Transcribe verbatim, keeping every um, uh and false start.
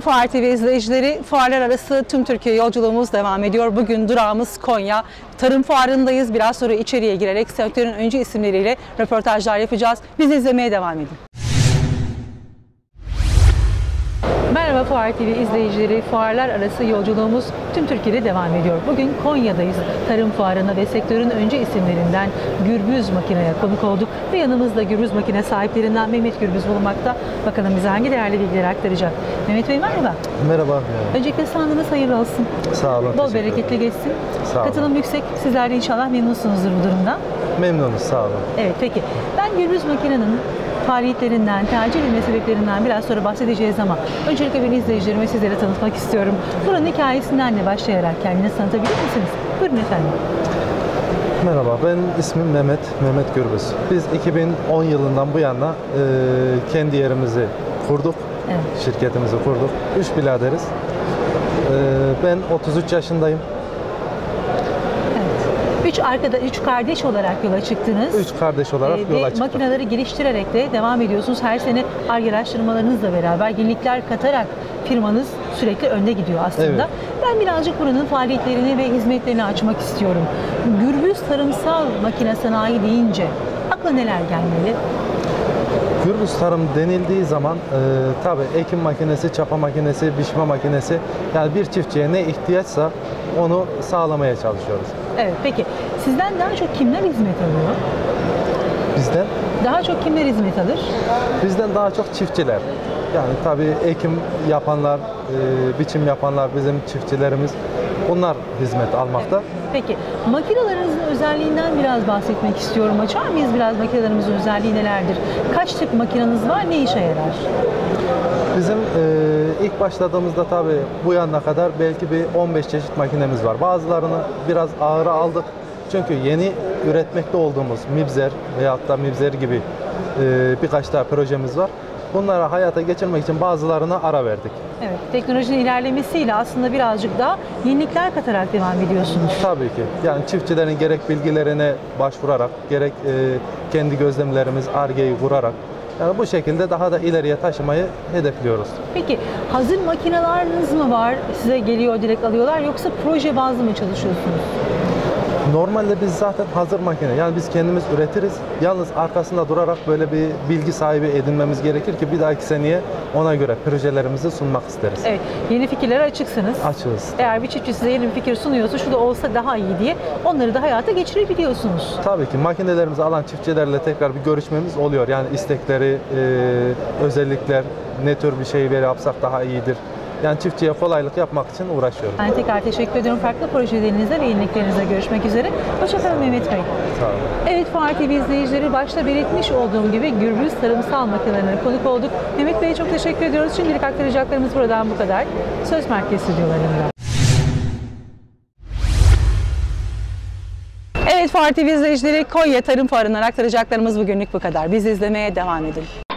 Günaydın Fuar T V izleyicileri. Fuarlar arası tüm Türkiye yolculuğumuz devam ediyor. Bugün durağımız Konya. Tarım fuarındayız. Biraz sonra içeriye girerek sektörün öncü isimleriyle röportajlar yapacağız. Bizi izlemeye devam edin. Merhaba Fuar T V izleyicileri. Fuarlar arası yolculuğumuz tüm Türkiye'de devam ediyor. Bugün Konya'dayız. Tarım fuarına ve sektörün öncü isimlerinden Gürbüz Makina'ya konuk olduk. Ve yanımızda Gürbüz Makina sahiplerinden Mehmet Gürbüz bulunmakta. Bakalım bize hangi değerli bilgileri aktaracak. Mehmet Bey merhaba. Merhaba. Öncelikle standınız hayırlı olsun. Sağ olun. Bol bereketli geçsin. Sağ olun. Katılım yüksek. Sizler de inşallah memnunsunuzdur bu durumdan. Memnunuz. Sağ olun. Evet peki. Ben Gürbüz Makina'nın faaliyetlerinden, tercih edilme sebeplerinden biraz sonra bahsedeceğiz ama öncelikle beni izleyicilerime sizlere tanıtmak istiyorum. Buranın hikayesinden de başlayarak kendinizi tanıtabilir misiniz? Buyurun efendim. Merhaba, ben ismim Mehmet, Mehmet Gürbüz. Biz iki bin on yılından bu yana e, kendi yerimizi kurduk, evet. Şirketimizi kurduk. Üç biraderiz. E, ben otuz üç yaşındayım. Üç, arkada, üç kardeş olarak yola çıktınız. Üç kardeş olarak ee, yola çıktık. Makineleri geliştirerek de devam ediyorsunuz. Her sene A R Ge araştırmalarınızla beraber yenilikler katarak firmanız sürekli önde gidiyor aslında. Evet. Ben birazcık buranın faaliyetlerini ve hizmetlerini açmak istiyorum. Gürbüz Tarımsal Makine Sanayi deyince akla neler gelmeli? Gürbüz Tarım denildiği zaman e, tabii ekim makinesi, çapa makinesi, biçme makinesi, yani bir çiftçiye ne ihtiyaçsa onu sağlamaya çalışıyoruz. Evet, peki. Sizden daha çok kimler hizmet alıyor? Bizden? Daha çok kimler hizmet alır? Bizden daha çok çiftçiler. Yani tabii ekim yapanlar, e, biçim yapanlar bizim çiftçilerimiz. Bunlar hizmet almakta. Evet. Peki, makinelerimizin özelliğinden biraz bahsetmek istiyorum. Açar mıyız biraz makinelerimizin özelliği nelerdir? Kaç tip makineniz var, ne işe yarar? Bizim e, ilk başladığımızda tabii bu yana kadar belki bir on beş çeşit makinemiz var. Bazılarını biraz ağıra aldık. Çünkü yeni üretmekte olduğumuz Mibzer veyahut da Mibzer gibi e, birkaç daha projemiz var. Bunları hayata geçirmek için bazılarına ara verdik. Evet, teknolojinin ilerlemesiyle aslında birazcık daha yenilikler katarak devam ediyorsunuz. Tabii ki. Yani çiftçilerin gerek bilgilerine başvurarak, gerek e, kendi gözlemlerimiz Ar Ge'yi vurarak, yani bu şekilde daha da ileriye taşımayı hedefliyoruz. Peki, hazır makineleriniz mi var? Size geliyor, direkt alıyorlar, yoksa proje bazlı mı çalışıyorsunuz? Normalde biz zaten hazır makine, yani biz kendimiz üretiriz. Yalnız arkasında durarak böyle bir bilgi sahibi edinmemiz gerekir ki bir dahaki seneye ona göre projelerimizi sunmak isteriz. Evet, yeni fikirlere açıksınız. Açığız. Eğer bir çiftçi size yeni bir fikir sunuyorsa şu da olsa daha iyi diye onları da hayata geçirebiliyorsunuz. Tabii ki makinelerimizi alan çiftçilerle tekrar bir görüşmemiz oluyor. Yani istekleri, e, özellikler, ne tür bir şey veri yapsak daha iyidir. Yani çiftçiye kolaylık yapmak için uğraşıyorum. Ben tekrar teşekkür ediyorum. Farklı projelerinizle ve yeniliklerinize görüşmek üzere. Hoşçakalın Mehmet Bey. Sağ olun. Evet Fuar T V izleyicileri, başta belirtmiş olduğum gibi Gürbüz Tarımsal Makinelerine konuk olduk. Mehmet Bey'e çok teşekkür ediyoruz. Şimdilik aktaracaklarımız buradan bu kadar. Söz Merkez Stüdyolarında. Evet Fuar T V izleyicileri, Konya Tarım Fuarı'ndan aktaracaklarımız bugünlük bu kadar. Bizi izlemeye devam edin.